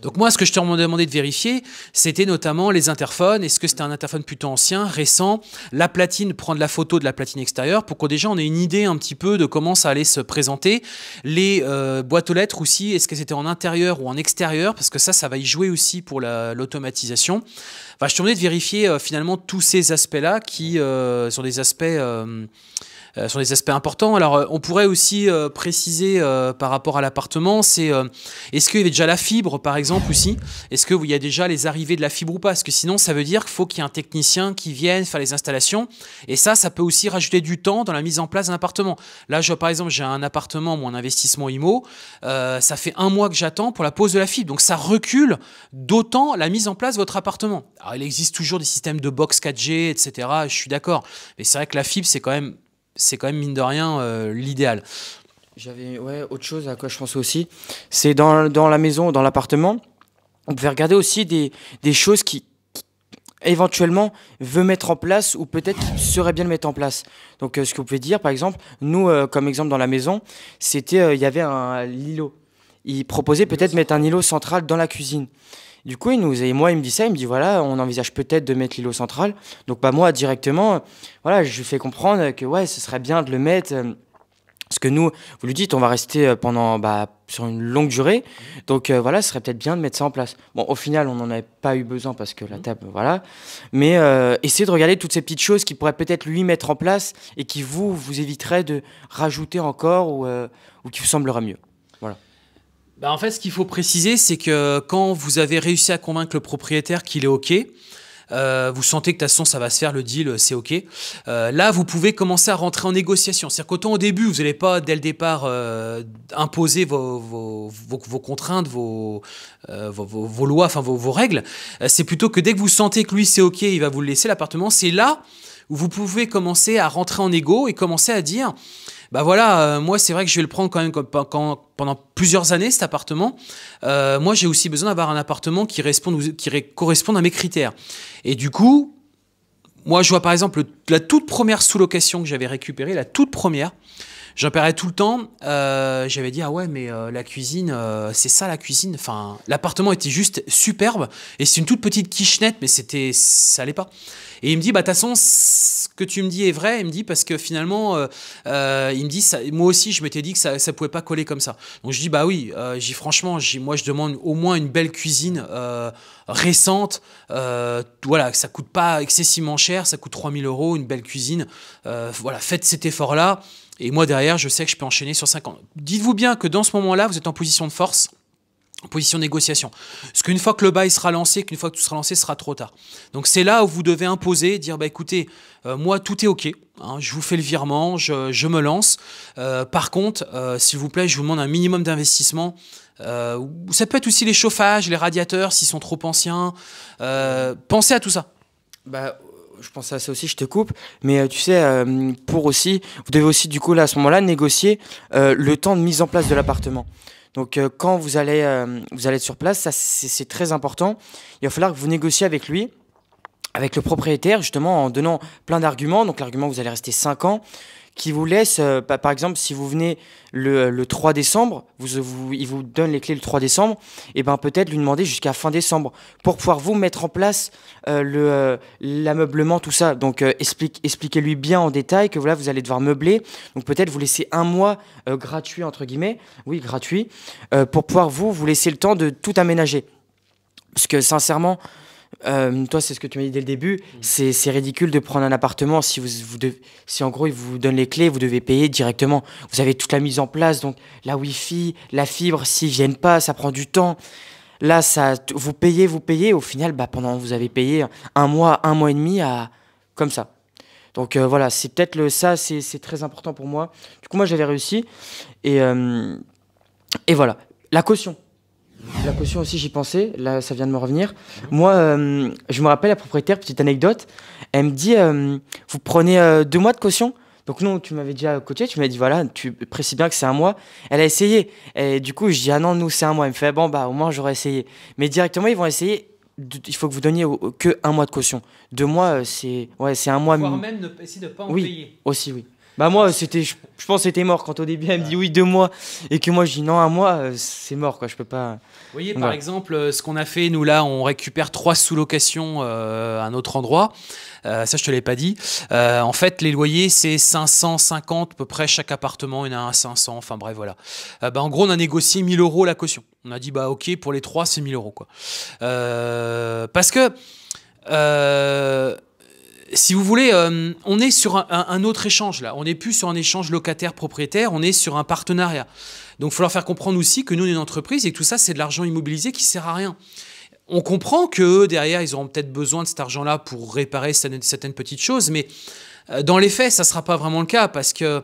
donc moi, ce que je t'ai demandé de vérifier, c'était notamment les interfaces. Est-ce que c'était un interphone plutôt ancien, récent? La platine, prendre la photo de la platine extérieure pour qu'on déjà on ait une idée un petit peu de comment ça allait se présenter. Les boîtes aux lettres aussi, est-ce que c'était en intérieur ou en extérieur? Parce que ça va y jouer aussi pour l'automatisation. Enfin, je te demandais de vérifier finalement tous ces aspects-là qui sont des aspects importants. Alors, on pourrait aussi préciser par rapport à l'appartement, c'est est-ce qu'il y avait déjà la fibre, par exemple, aussi? Est-ce qu'il y a déjà les arrivées de la fibre ou pas? Parce que sinon, ça veut dire qu'il faut qu'il y ait un technicien qui vienne faire les installations. Et ça peut aussi rajouter du temps dans la mise en place d'un appartement. Là, par exemple, j'ai un appartement, mon investissement IMO, ça fait un mois que j'attends pour la pose de la fibre. Donc, ça recule d'autant la mise en place de votre appartement. Alors, il existe toujours des systèmes de box 4G, etc. Je suis d'accord. Mais c'est vrai que la fibre, c'est quand même mine de rien l'idéal. J'avais autre chose à quoi je pensais aussi, c'est dans la maison, dans l'appartement, on pouvait regarder aussi des choses qui éventuellement veut mettre en place ou peut-être qui serait bien de mettre en place. Donc ce que vous pouvez dire par exemple, nous comme exemple dans la maison, c'était il y avait un îlot. Il proposait peut-être mettre un îlot central dans la cuisine. Du coup, il me dit ça, il me dit voilà, on envisage peut-être de mettre l'îlot central. Donc bah moi directement, voilà, je lui fais comprendre que ouais, ce serait bien de le mettre. Parce que nous, vous lui dites, on va rester pendant sur une longue durée. Donc voilà, ce serait peut-être bien de mettre ça en place. Bon, au final, on n'en avait pas eu besoin parce que la table, voilà. Mais essayez de regarder toutes ces petites choses qui pourraient peut-être lui mettre en place et qui vous éviterait de rajouter encore ou qui vous semblera mieux. Voilà. Bah en fait, ce qu'il faut préciser, c'est que quand vous avez réussi à convaincre le propriétaire qu'il est OK, vous sentez que de toute façon, ça va se faire, le deal, c'est OK. Là, vous pouvez commencer à rentrer en négociation. C'est-à-dire qu'autant au début, vous n'allez pas, dès le départ, imposer vos contraintes, vos lois, enfin vos règles. C'est plutôt que dès que vous sentez que lui, c'est OK, il va vous le laisser, l'appartement, c'est là où vous pouvez commencer à rentrer en négo et commencer à dire... Bah voilà, moi c'est vrai que je vais le prendre quand même pendant plusieurs années cet appartement. Moi j'ai aussi besoin d'avoir un appartement qui corresponde à mes critères. Et du coup, Moi, je vois par exemple la toute première sous-location que j'avais récupérée, la toute première, j'en parlais tout le temps. J'avais dit, ah ouais, mais la cuisine, c'est ça la cuisine. Enfin, l'appartement était juste superbe. Et c'est une toute petite kitchenette, mais c'était, ça allait pas. Et il me dit, bah, de toute façon, ce que tu me dis est vrai. Il me dit, parce que finalement, il me dit, ça, moi aussi, je m'étais dit que ça pouvait pas coller comme ça. Donc je dis, bah oui, franchement, moi, je demande au moins une belle cuisine récente. Voilà, ça coûte pas excessivement cher. Ça coûte 3 000 euros, une belle cuisine. Voilà, faites cet effort-là. Et moi, derrière, je sais que je peux enchaîner sur 50. Dites-vous bien que dans ce moment-là, vous êtes en position de force, en position de négociation. Parce qu'une fois que le bail sera lancé, qu'une fois que tout sera lancé, ce sera trop tard. Donc, c'est là où vous devez imposer, dire, bah, écoutez, moi, tout est OK. Hein, je vous fais le virement, je me lance. Par contre, s'il vous plaît, je vous demande un minimum d'investissement. Ça peut être aussi les chauffages, les radiateurs, s'ils sont trop anciens. Pensez à tout ça. Bah, je pense à ça aussi, je te coupe, mais tu sais, pour aussi, vous devez aussi du coup là à ce moment-là négocier le temps de mise en place de l'appartement. Donc quand vous allez être sur place, ça c'est très important. Il va falloir que vous négociez avec lui, avec le propriétaire, justement en donnant plein d'arguments. Donc l'argument, vous allez rester 5 ans, qui vous laisse, par exemple, si vous venez le 3 décembre, il vous donne les clés le 3 décembre, et ben peut-être lui demander jusqu'à fin décembre pour pouvoir vous mettre en place l'ameublement, tout ça. Donc expliquez-lui bien en détail que voilà, vous allez devoir meubler. Donc peut-être vous laisser un mois gratuit, entre guillemets, oui, gratuit, pour pouvoir vous laisser le temps de tout aménager. Parce que sincèrement, toi, c'est ce que tu m'as dit dès le début, c'est ridicule de prendre un appartement si, si en gros il vous donne les clés, vous devez payer directement. Vous avez toute la mise en place, donc la wifi, la fibre, s'ils viennent pas, ça prend du temps. Là, vous payez, au final, bah, vous avez payé un mois et demi, comme ça. Donc voilà, c'est peut-être ça, c'est très important pour moi. Du coup, moi, j'avais réussi. Et voilà, la caution. La caution aussi, j'y pensais, là ça vient de me revenir. Moi, je me rappelle la propriétaire, petite anecdote, elle me dit, vous prenez 2 mois de caution. Donc non, tu m'avais déjà coaché, tu m'as dit, voilà, tu précises bien que c'est 1 mois. Elle a essayé, et du coup je dis, ah non, nous c'est 1 mois. Elle me fait, bon bah au moins j'aurais essayé. Mais directement ils vont essayer, il faut que vous donniez que 1 mois de caution. 2 mois, c'est ouais, 1 mois. Voire même essayer de ne pas en payer. Aussi, oui. Bah moi, je pense que c'était mort quand au début elle me dit oui 2 mois et que moi je dis non 1 mois, c'est mort quoi, je peux pas. Vous voyez, donc, par exemple, ce qu'on a fait, nous là, on récupère 3 sous-locations à un autre endroit. Ça, je te l'ai pas dit. En fait, les loyers, c'est 550 à peu près chaque appartement, il y en a un à 500, enfin bref, voilà. Bah, en gros, on a négocié 1 000 euros la caution. On a dit bah ok, pour les 3, c'est 1 000 euros quoi. Parce que si vous voulez, on est sur un autre échange là. On n'est plus sur un échange locataire-propriétaire, on est sur un partenariat. Donc il faut leur faire comprendre aussi que nous, on est une entreprise et que tout ça, c'est de l'argent immobilisé qui ne sert à rien. On comprend qu'eux, derrière, ils auront peut-être besoin de cet argent-là pour réparer certaines petites choses, mais dans les faits, ça ne sera pas vraiment le cas parce que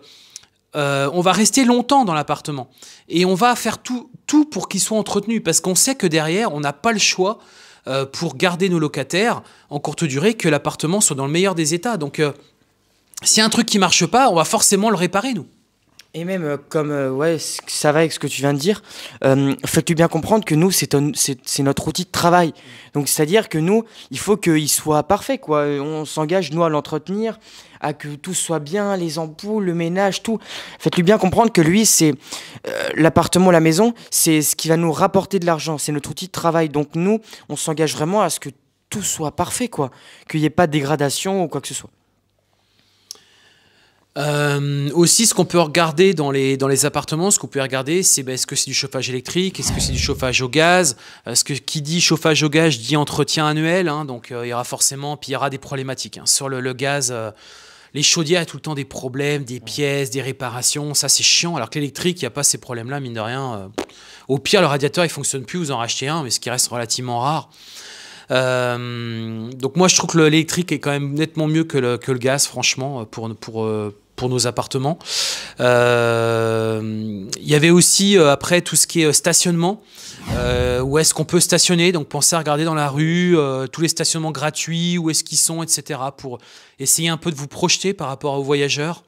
on va rester longtemps dans l'appartement et on va faire tout pour qu'il soit entretenu parce qu'on sait que derrière, on n'a pas le choix pour garder nos locataires en courte durée, que l'appartement soit dans le meilleur des états. Donc, s'il y a un truc qui ne marche pas, on va forcément le réparer, nous. Et même, comme ouais, ça va avec ce que tu viens de dire, faites-lui bien comprendre que nous, c'est notre outil de travail. Donc, c'est-à-dire que nous, il faut qu'il soit parfait, quoi. On s'engage, nous, à l'entretenir, à que tout soit bien, les ampoules, le ménage, tout. Faites-lui bien comprendre que lui, c'est l'appartement, la maison, c'est ce qui va nous rapporter de l'argent, c'est notre outil de travail. Donc nous, on s'engage vraiment à ce que tout soit parfait, quoi, qu'il n'y ait pas de dégradation ou quoi que ce soit. Aussi, ce qu'on peut regarder dans les appartements, ce qu'on peut regarder, c'est ben, est-ce que c'est du chauffage électrique, est-ce que c'est du chauffage au gaz, qui dit chauffage au gaz dit entretien annuel, hein, donc il y aura forcément, puis il y aura des problématiques hein, sur le gaz. Les chaudières, il y a tout le temps des problèmes, des pièces, des réparations. Ça, c'est chiant. Alors que l'électrique, il n'y a pas ces problèmes-là, mine de rien. Au pire, le radiateur, il ne fonctionne plus. Vous en rachetez un, mais ce qui reste relativement rare. Donc moi, je trouve que l'électrique est quand même nettement mieux que le gaz, franchement, pour nos appartements. Il y avait aussi, après, tout ce qui est stationnement. Où est-ce qu'on peut stationner? Donc pensez à regarder dans la rue tous les stationnements gratuits, où est-ce qu'ils sont, etc. pour essayer un peu de vous projeter par rapport aux voyageurs.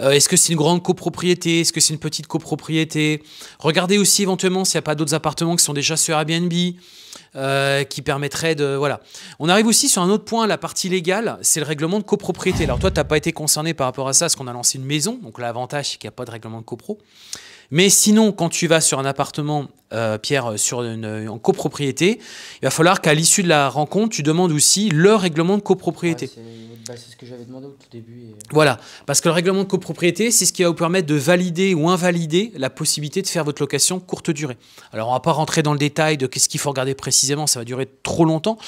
Est-ce que c'est une grande copropriété? Est-ce que c'est une petite copropriété? Regardez aussi éventuellement s'il n'y a pas d'autres appartements qui sont déjà sur Airbnb, qui permettraient de... Voilà. On arrive aussi sur un autre point, la partie légale, c'est le règlement de copropriété. Alors toi, tu n'as pas été concerné par rapport à ça, parce qu'on a lancé une maison, donc l'avantage, c'est qu'il n'y a pas de règlement de copro. Mais sinon, quand tu vas sur un appartement, Pierre, sur en copropriété, il va falloir qu'à l'issue de la rencontre, tu demandes aussi le règlement de copropriété. Ouais, c'est ce que j'avais demandé au tout début. Et... Voilà, parce que le règlement de copropriété, c'est ce qui va vous permettre de valider ou invalider la possibilité de faire votre location courte durée. Alors, on ne va pas rentrer dans le détail de qu'est-ce qu'il faut regarder précisément, ça va durer trop longtemps.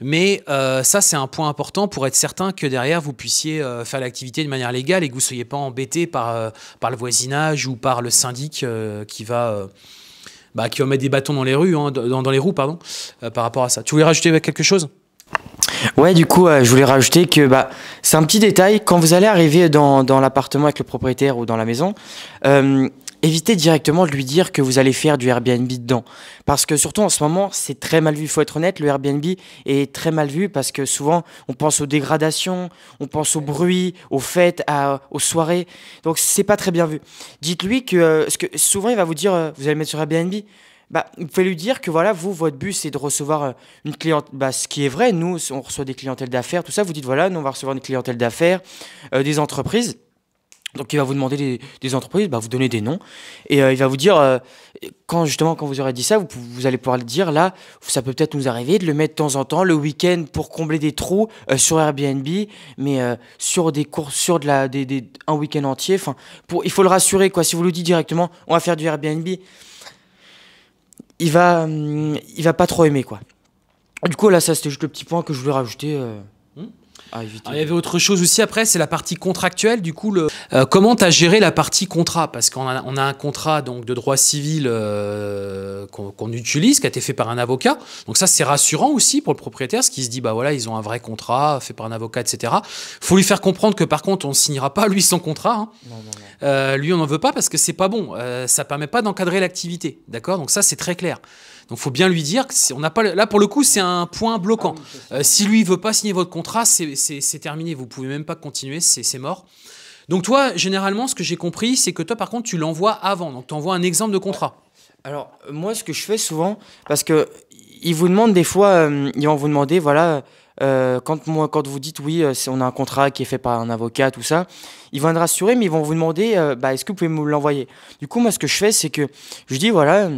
Mais ça, c'est un point important pour être certain que derrière, vous puissiez faire l'activité de manière légale et que vous ne soyez pas embêté par le voisinage ou par le syndic qui va mettre des bâtons dans les rues, hein, dans les roues, pardon, par rapport à ça. Tu voulais rajouter quelque chose? Ouais, du coup, je voulais rajouter que c'est un petit détail. Quand vous allez arriver dans l'appartement avec le propriétaire ou dans la maison, évitez directement de lui dire que vous allez faire du Airbnb dedans. Parce que surtout en ce moment, c'est très mal vu. Il faut être honnête, le Airbnb est très mal vu parce que souvent, on pense aux dégradations, on pense au bruit, aux fêtes, aux soirées. Donc, c'est pas très bien vu. Dites-lui que souvent, il va vous dire « vous allez mettre sur Airbnb ». Vous pouvez lui dire que voilà, votre but, c'est de recevoir une cliente, ce qui est vrai. Nous, on reçoit des clientèles d'affaires, tout ça. Vous dites voilà, nous, on va recevoir des clientèles d'affaires, des entreprises. Donc, il va vous demander des entreprises, vous donnez des noms. Et il va vous dire, quand vous aurez dit ça, vous allez pouvoir le dire, là, ça peut peut-être nous arriver de le mettre de temps en temps, le week-end, pour combler des trous sur Airbnb, mais sur des cours, sur un week-end entier. Enfin, il faut le rassurer, quoi. Si vous lui dites directement, on va faire du Airbnb, il va pas trop aimer, quoi. Du coup, là, ça, c'était juste le petit point que je voulais rajouter. Alors, il y avait autre chose aussi après, c'est la partie contractuelle. Du coup, comment tu as géré la partie contrat? Parce qu'on a un contrat donc, de droit civil qu'on utilise, qui a été fait par un avocat. Donc ça, c'est rassurant aussi pour le propriétaire, parce qu'il se dit, voilà, ils ont un vrai contrat fait par un avocat, etc. Il faut lui faire comprendre que par contre, on ne signera pas, lui, son contrat. Hein. Non. Lui, on n'en veut pas parce que ce n'est pas bon. Ça ne permet pas d'encadrer l'activité. D'accord? Donc ça, c'est très clair. Donc, il faut bien lui dire que on n'a pas. Là, pour le coup, c'est un point bloquant. Si lui ne veut pas signer votre contrat, c'est terminé. Vous ne pouvez même pas continuer, c'est mort. Donc, toi, généralement, ce que j'ai compris, c'est que toi, par contre, tu l'envoies avant. Donc, tu envoies un exemple de contrat. Alors, moi, ce que je fais souvent, parce qu'ils vous demandent des fois, ils vont vous demander, voilà, quand vous dites oui, on a un contrat qui est fait par un avocat, tout ça, ils vont être rassurés, mais ils vont vous demander, est-ce que vous pouvez me l'envoyer? Du coup, moi, ce que je fais, c'est que je dis, voilà.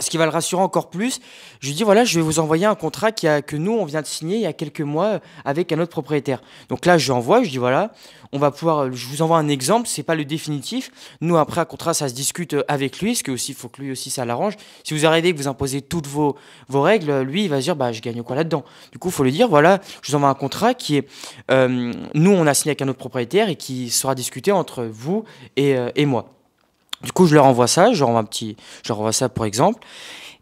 Ce qui va le rassurer encore plus, je lui dis voilà, je vais vous envoyer un contrat que nous, on vient de signer il y a quelques mois avec un autre propriétaire. Donc là, je lui envoie, je dis voilà, je vous envoie un exemple, c'est pas le définitif. Nous, après, un contrat, ça se discute avec lui, parce qu'il faut que lui aussi, ça l'arrange. Si vous arrêtez, que vous imposez toutes vos règles, lui, il va se dire je gagne quoi là-dedans? Du coup, il faut lui dire voilà, je vous envoie un contrat qui est, nous, on a signé avec un autre propriétaire et qui sera discuté entre vous et moi. Du coup, je leur envoie ça, je leur envoie ça pour exemple.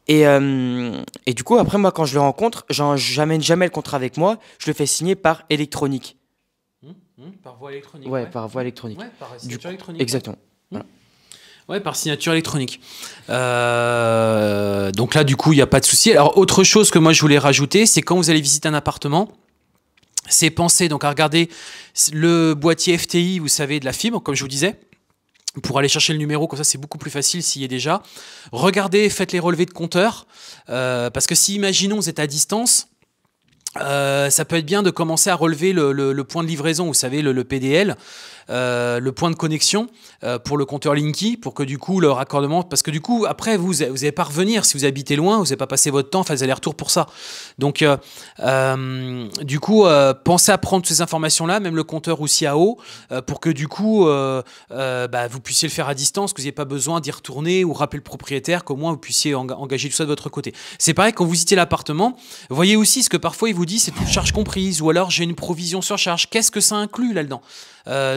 Et du coup, après, moi, quand je le rencontre, j'amène jamais le contrat avec moi, je le fais signer par électronique. Par voie électronique. Ouais, par voie électronique. Ouais, par signature électronique. Exactement. Voilà. Ouais, par signature électronique. Donc là, du coup, il n'y a pas de souci. Alors, autre chose que moi, je voulais rajouter, c'est quand vous allez visiter un appartement, c'est penser donc à regarder le boîtier FTI, vous savez, de la fibre, comme je vous disais. Pour aller chercher le numéro, comme ça c'est beaucoup plus facile s'il y est déjà. Regardez, faites les relevés de compteur, parce que si, imaginons, vous êtes à distance, ça peut être bien de commencer à relever le point de livraison, vous savez, le PDL, le point de connexion pour le compteur Linky, pour que du coup le raccordement, parce que du coup après vous n'allez pas revenir si vous habitez loin, vous n'avez pas passé votre temps, enfin, vous allez retour pour ça. Donc du coup pensez à prendre ces informations là, même le compteur aussi à eau, pour que du coup vous puissiez le faire à distance, que vous n'ayez pas besoin d'y retourner ou rappeler le propriétaire, qu'au moins vous puissiez engager tout ça de votre côté. C'est pareil quand vous visitez l'appartement, voyez aussi ce que parfois il vous dit, c'est toute charge comprise, ou alors j'ai une provision sur charge. Qu'est-ce que ça inclut là-dedans?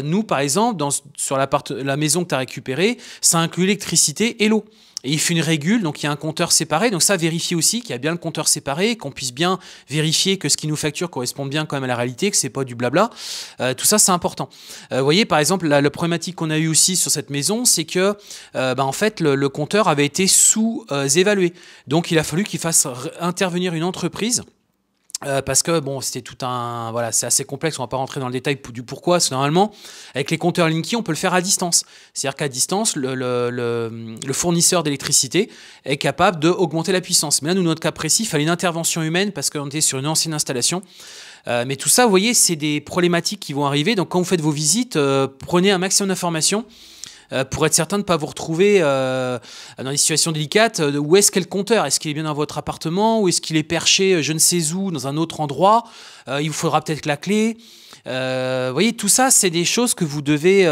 Nous, par exemple, sur la maison que tu as récupérée, ça inclut l'électricité et l'eau. Et il fait une régule, donc il y a un compteur séparé. Donc ça, vérifiez aussi qu'il y a bien le compteur séparé, qu'on puisse bien vérifier que ce qui nous facture correspond bien quand même à la réalité, que ce n'est pas du blabla. Tout ça, c'est important. Vous voyez, par exemple, la problématique qu'on a eue aussi sur cette maison, c'est que en fait, le compteur avait été sous-évalué. Donc il a fallu qu'il fasse intervenir une entreprise Parce que bon, c'était tout un, voilà, c'est assez complexe, on va pas rentrer dans le détail du pourquoi. Normalement, avec les compteurs Linky, on peut le faire à distance. C'est-à-dire qu'à distance, le fournisseur d'électricité est capable d'augmenter la puissance. Mais là, nous, notre cas précis, il fallait une intervention humaine parce qu'on était sur une ancienne installation. Mais tout ça, vous voyez, c'est des problématiques qui vont arriver. Donc, quand vous faites vos visites, prenez un maximum d'informations pour être certain de ne pas vous retrouver dans des situations délicates. Où est-ce qu'est le compteur? Est-ce qu'il est bien dans votre appartement? Ou est-ce qu'il est perché je ne sais où, dans un autre endroit? Il vous faudra peut-être la clé. Vous voyez, tout ça, c'est des choses que vous devez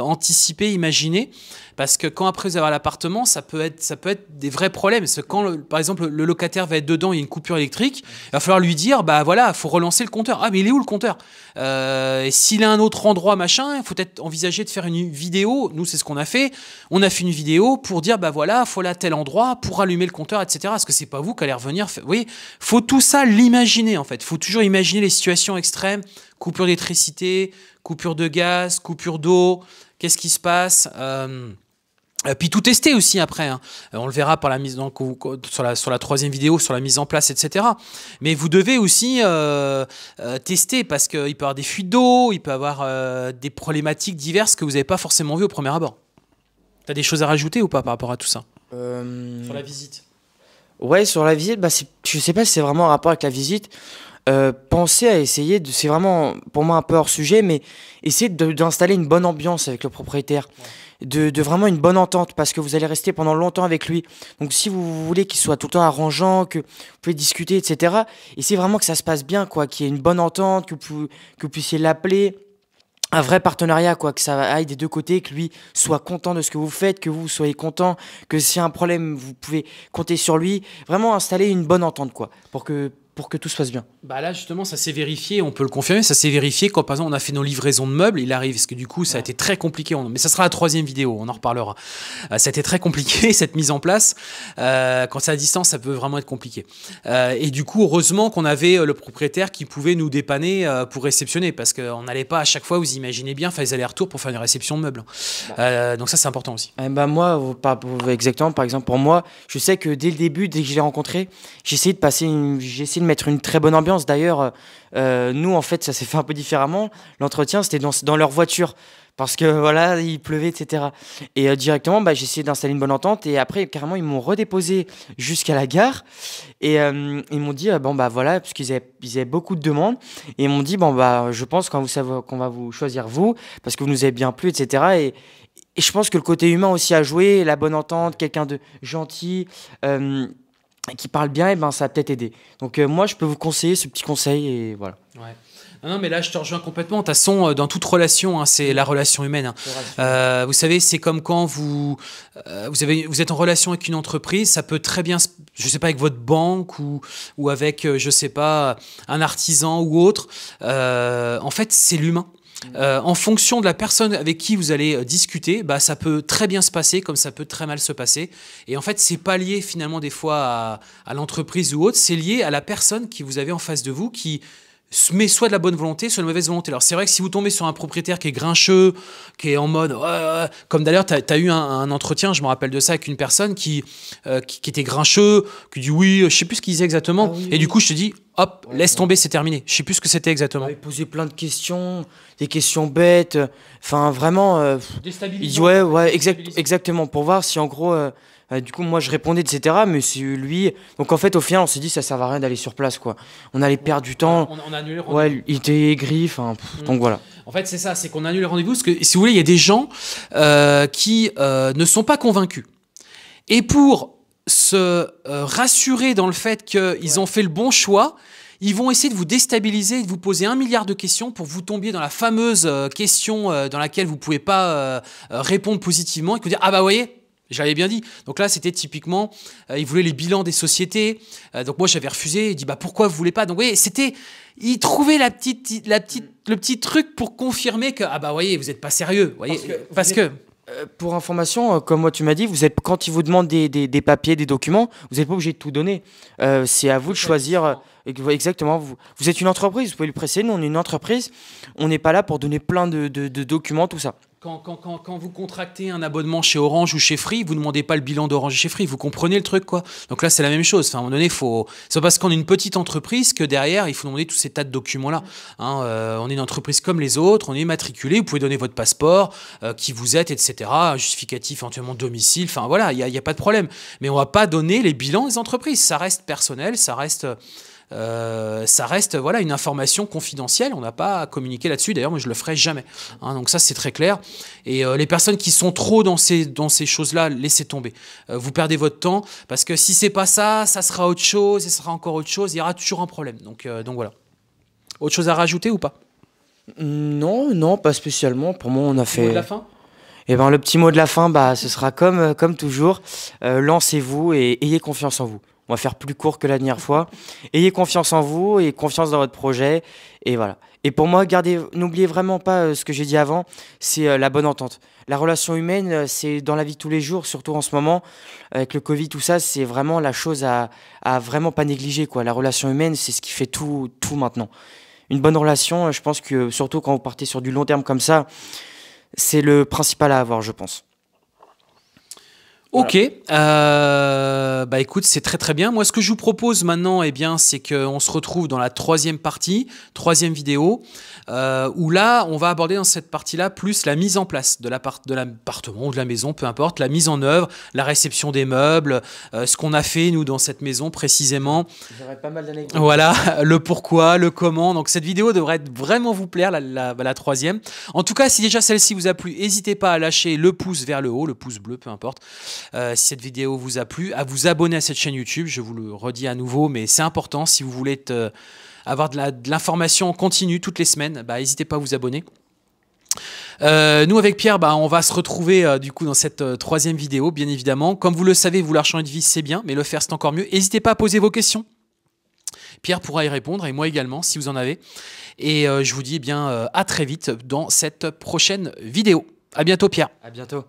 anticiper, imaginer. Parce que quand après vous avez l'appartement, ça peut être des vrais problèmes. Parce que quand, par exemple, le locataire va être dedans, il y a une coupure électrique, il va falloir lui dire, bah voilà, il faut relancer le compteur. Ah, mais il est où le compteur? Et s'il a un autre endroit, machin, il faut peut-être envisager de faire une vidéo. Nous, c'est ce qu'on a fait. On a fait une vidéo pour dire, bah voilà, il faut aller à tel endroit pour allumer le compteur, etc. Parce que c'est pas vous qui allez revenir. Vous voyez, faut tout ça l'imaginer, en fait. Faut toujours imaginer les situations extrêmes, coupure d'électricité, coupure de gaz, coupure d'eau. Qu'est-ce qui se passe? Puis tout tester aussi après, hein. On le verra par la mise sur la troisième vidéo, sur la mise en place, etc. Mais vous devez aussi tester parce qu'il peut y avoir des fuites d'eau, il peut y avoir des problématiques diverses que vous n'avez pas forcément vues au premier abord. Tu as des choses à rajouter ou pas par rapport à tout ça sur la visite? Ouais, sur la visite, bah je sais pas si c'est vraiment en rapport avec la visite. Penser à essayer, c'est vraiment pour moi un peu hors sujet, mais essayer d'installer une bonne ambiance avec le propriétaire, ouais. De vraiment une bonne entente, parce que vous allez rester pendant longtemps avec lui. Donc si vous voulez qu'il soit tout le temps arrangeant, que vous pouvez discuter, etc., essayez vraiment que ça se passe bien, quoi, qu'il y ait une bonne entente, que vous puissiez l'appeler, un vrai partenariat, quoi, que ça aille des deux côtés, que lui soit content de ce que vous faites, que vous soyez content, que s'il y a un problème, vous pouvez compter sur lui. Vraiment installer une bonne entente, quoi, pour que tout se passe bien. Bah là, justement, ça s'est vérifié, on peut le confirmer, ça s'est vérifié quand, par exemple, on a fait nos livraisons de meubles, il arrive, parce que du coup, ça a été très compliqué, mais ça sera la troisième vidéo, on en reparlera. Ça a été très compliqué, cette mise en place. Quand c'est à distance, ça peut vraiment être compliqué. Et du coup, heureusement qu'on avait le propriétaire qui pouvait nous dépanner pour réceptionner, parce qu'on n'allait pas à chaque fois, vous imaginez bien, faire les allers-retours pour faire une réception de meubles. Donc ça, c'est important aussi. Bah moi, exactement, par exemple, pour moi, je sais que dès le début, dès que je l'ai rencontré, j'ai essayé de passer de mettre une très bonne ambiance. D'ailleurs, nous, en fait, ça s'est fait un peu différemment. L'entretien, c'était dans leur voiture parce que voilà, il pleuvait, etc. Et directement, bah, j'ai essayé d'installer une bonne entente. Et après, carrément, ils m'ont redéposé jusqu'à la gare. Et ils m'ont dit, bon, bah voilà, parce qu'ils avaient beaucoup de demandes. Et ils m'ont dit, bon, bah, je pense qu'on va vous choisir, vous, parce que vous nous avez bien plu, etc. Et je pense que le côté humain aussi a joué, la bonne entente, quelqu'un de gentil. Qui parle bien, et ben ça a peut-être aidé. Donc moi, je peux vous conseiller ce petit conseil et voilà. Ouais. Non, mais là, je te rejoins complètement. De toute façon, dans toute relation, hein, c'est la relation humaine. Hein. Vous savez, c'est comme quand vous êtes en relation avec une entreprise, ça peut très bien, je sais pas, avec votre banque ou avec, je sais pas, un artisan ou autre. En fait, c'est l'humain. En fonction de la personne avec qui vous allez discuter, bah, ça peut très bien se passer comme ça peut très mal se passer. Et en fait, c'est pas lié finalement des fois à l'entreprise ou autre, c'est lié à la personne que vous avez en face de vous qui met soit de la bonne volonté, soit de la mauvaise volonté. Alors c'est vrai que si vous tombez sur un propriétaire qui est grincheux, qui est en mode... comme d'ailleurs, t'as eu un entretien, je me rappelle de ça, avec une personne qui était grincheux, qui dit oui, je sais plus ce qu'il disait exactement. Ah oui, et du coup, je te dis... Hop, ouais, laisse tomber, c'est terminé. Je sais plus ce que c'était exactement. Il posait plein de questions, des questions bêtes. Enfin, vraiment. Déstabilisé. Ouais, exactement. Pour voir si en gros, du coup, moi je répondais, etc. Mais c'est lui. Donc en fait, au final, on s'est dit, ça ne sert à rien d'aller sur place, quoi. On allait perdre du temps. On a annulé le rendez-vous. Ouais, il était aigri. Enfin, donc voilà. En fait, c'est ça, c'est qu'on annule le rendez-vous. Parce que si vous voulez, il y a des gens qui ne sont pas convaincus. Et pour se rassurer dans le fait qu'ils ont fait le bon choix, ils vont essayer de vous déstabiliser et de vous poser 1 milliard de questions pour que vous tombiez dans la fameuse question dans laquelle vous ne pouvez pas répondre positivement et que vous dire « Ah bah vous voyez ?» J'avais bien dit. Donc là, c'était typiquement, ils voulaient les bilans des sociétés. Donc moi, j'avais refusé. Ils disent, bah pourquoi vous voulez pas? Donc vous voyez, c'était, ils trouvaient le petit truc pour confirmer que, ah bah vous voyez, vous n'êtes pas sérieux. Voyez, parce que pour information, comme moi tu m'as dit, vous êtes, quand ils vous demandent des papiers, des documents, vous n'êtes pas obligé de tout donner. C'est à vous de choisir. Exactement. Vous êtes une entreprise, vous pouvez le préciser. Nous, on est une entreprise. On n'est pas là pour donner plein de documents, tout ça. Quand vous contractez un abonnement chez Orange ou chez Free, vous ne demandez pas le bilan d'Orange et chez Free, vous comprenez le truc, quoi. Donc là, c'est la même chose. Enfin, à un moment donné, faut... c'est pas parce qu'on est une petite entreprise que derrière, il faut demander tous ces tas de documents-là. Hein, on est une entreprise comme les autres, on est immatriculé, vous pouvez donner votre passeport, qui vous êtes, etc. Un justificatif, éventuellement domicile, enfin voilà, il n'y a pas de problème. Mais on ne va pas donner les bilans des entreprises. Ça reste personnel, ça reste voilà, une information confidentielle, on n'a pas à communiquer là-dessus, d'ailleurs moi je le ferai jamais, hein, donc ça c'est très clair, et les personnes qui sont trop dans ces choses-là, laissez tomber, vous perdez votre temps, parce que si c'est pas ça, ça sera autre chose, et ça sera encore autre chose, il y aura toujours un problème, donc voilà. Autre chose à rajouter ou pas? Non, pas spécialement, pour moi on a fait... Et ben, le petit mot de la fin, bah, ce sera comme toujours, lancez-vous et ayez confiance en vous. On va faire plus court que la dernière fois. Ayez confiance en vous, ayez confiance dans votre projet. Et voilà. Et pour moi, n'oubliez vraiment pas ce que j'ai dit avant, c'est la bonne entente. La relation humaine, c'est dans la vie de tous les jours, surtout en ce moment, avec le Covid, tout ça, c'est vraiment la chose à vraiment pas négliger, quoi. La relation humaine, c'est ce qui fait tout maintenant. Une bonne relation, je pense que surtout quand vous partez sur du long terme comme ça, c'est le principal à avoir, je pense. Ok, bah écoute, c'est très très bien. Moi, ce que je vous propose maintenant, eh bien, c'est qu'on se retrouve dans la troisième partie, troisième vidéo, où là, on va aborder dans cette partie-là plus la mise en place de l'appartement ou de la maison, peu importe, la mise en œuvre, la réception des meubles, ce qu'on a fait, nous, dans cette maison précisément. J'aurais pas mal d'anecdotes. Voilà, le pourquoi, le comment. Donc, cette vidéo devrait vraiment vous plaire, la troisième. En tout cas, si déjà celle-ci vous a plu, n'hésitez pas à lâcher le pouce vers le haut, le pouce bleu, peu importe. Si cette vidéo vous a plu, à vous abonner à cette chaîne YouTube, je vous le redis à nouveau, mais c'est important, si vous voulez avoir de l'information en continu toutes les semaines, bah, n'hésitez pas à vous abonner. Nous avec Pierre, bah, on va se retrouver du coup dans cette troisième vidéo, bien évidemment. Comme vous le savez, vouloir changer de vie, c'est bien, mais le faire, c'est encore mieux. N'hésitez pas à poser vos questions. Pierre pourra y répondre et moi également, si vous en avez. Et je vous dis eh bien à très vite dans cette prochaine vidéo. À bientôt Pierre. À bientôt.